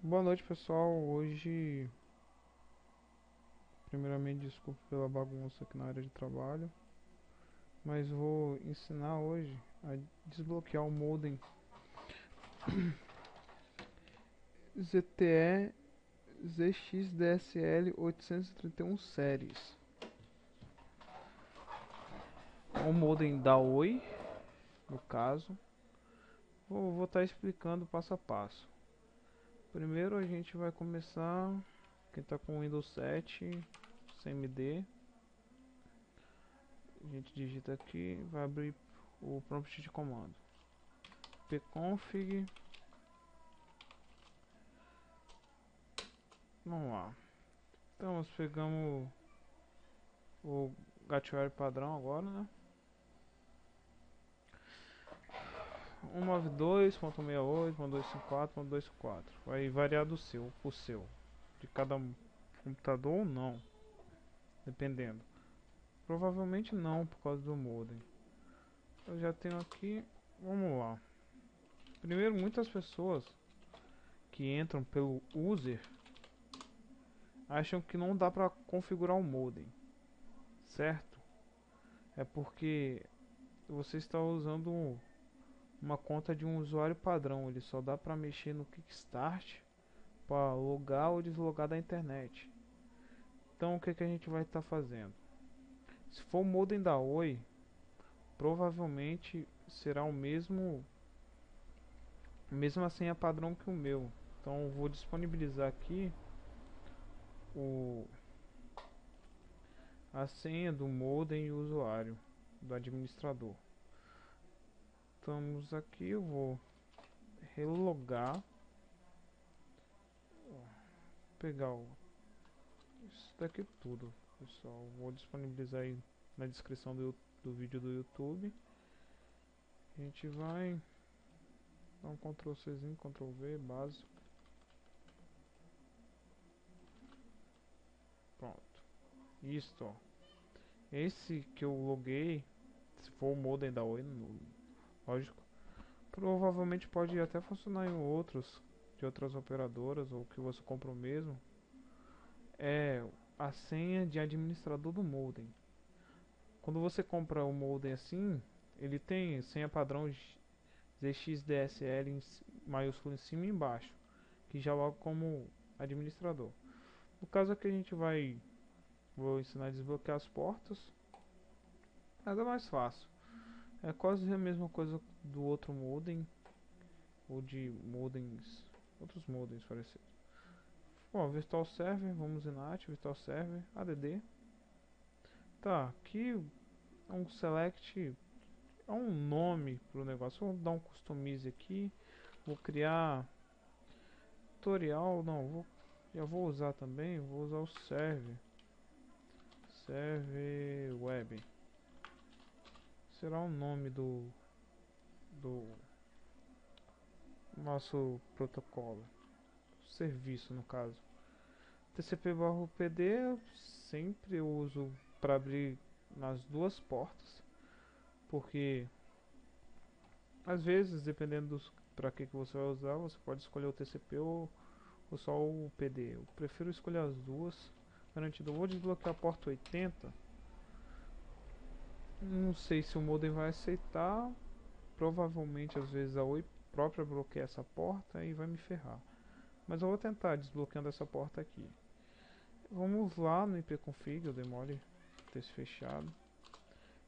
Boa noite, pessoal. Hoje, primeiramente, desculpa pela bagunça aqui na área de trabalho, mas vou ensinar hoje a desbloquear o modem ZTE ZXDSL831 séries. É um modem da OI, no caso. Vou estar explicando passo a passo. Primeiro a gente vai começar, quem está com Windows 7, CMD, a gente digita aqui, vai abrir o prompt de comando, ipconfig, vamos lá. Então nós pegamos o gateware padrão agora, né, 192.168.254.254, vai variar do seu pro seu, de cada computador ou não, dependendo. Provavelmente não, por causa do modem. Eu já tenho aqui, vamos lá. Primeiro, muitas pessoas que entram pelo user acham que não dá para configurar o modem, certo? É porque você está usando uma conta de um usuário padrão, ele só dá para mexer no Kickstart para logar ou deslogar da internet. Então o que que a gente vai estar fazendo? Se for o modem da Oi, provavelmente será o mesma senha padrão que o meu. Então eu vou disponibilizar aqui a senha do modem e o usuário do administrador. Estamos aqui, eu vou relogar, pegar isso daqui tudo, pessoal. Vou disponibilizar aí na descrição do vídeo do YouTube. A gente vai dar um Ctrl-Czinho, Ctrl-V, básico. Pronto. Isto, ó. Esse que eu loguei, se for o modem da Oi, lógico, provavelmente pode até funcionar em outros, de outras operadoras, ou que você comprou mesmo. É a senha de administrador do modem. Quando você compra o modem assim, ele tem senha padrão ZXDSL em maiúsculo em cima e embaixo, que já logo como administrador. No caso aqui a gente vou ensinar a desbloquear as portas. Nada mais fácil. É quase a mesma coisa do outro modem, ou de modems, outros modems parecidos. Bom, virtual server, vamos em NAT, virtual server, add. Tá, aqui é um select, é um nome pro negócio. Vou dar um customize aqui, vou criar tutorial, já vou usar também, vou usar o server web. Será o nome do nosso protocolo, serviço no caso. TCP/PD eu sempre uso para abrir nas duas portas, porque às vezes, dependendo para que você vai usar, você pode escolher o TCP ou só o PD. Eu prefiro escolher as duas, garantido. Vou desbloquear a porta 80. Não sei se o modem vai aceitar. Provavelmente às vezes a Oi própria bloqueia essa porta e vai me ferrar. Mas eu vou tentar desbloqueando essa porta aqui. Vamos lá no ipconfig, eu demole texto fechado.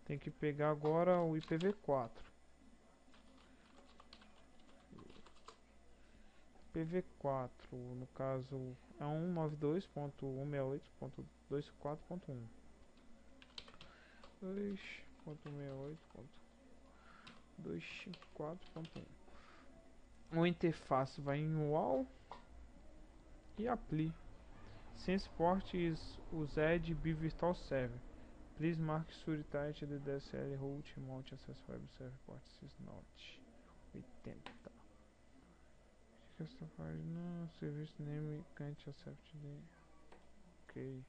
Tem que pegar agora o IPv4. IPv4, no caso é 192.168.254.1. 2.68.254.1. O interface vai em UAL e apply. Sem suporte os ED B virtual server. Please mark surtight the DSL root mount access web server port not 80. Esta página service name can't accept the. Ok.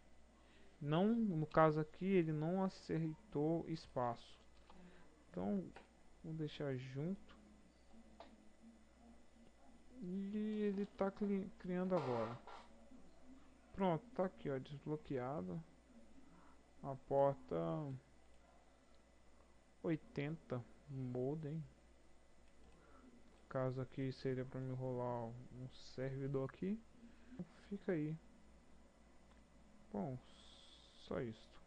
Não, no caso aqui ele não aceitou espaço, então vou deixar junto e ele ele tá criando agora. Pronto, tá aqui, ó, desbloqueado. A porta 80 modem. Caso aqui seria para me rolar um servidor aqui. Fica aí. Bom, só isso.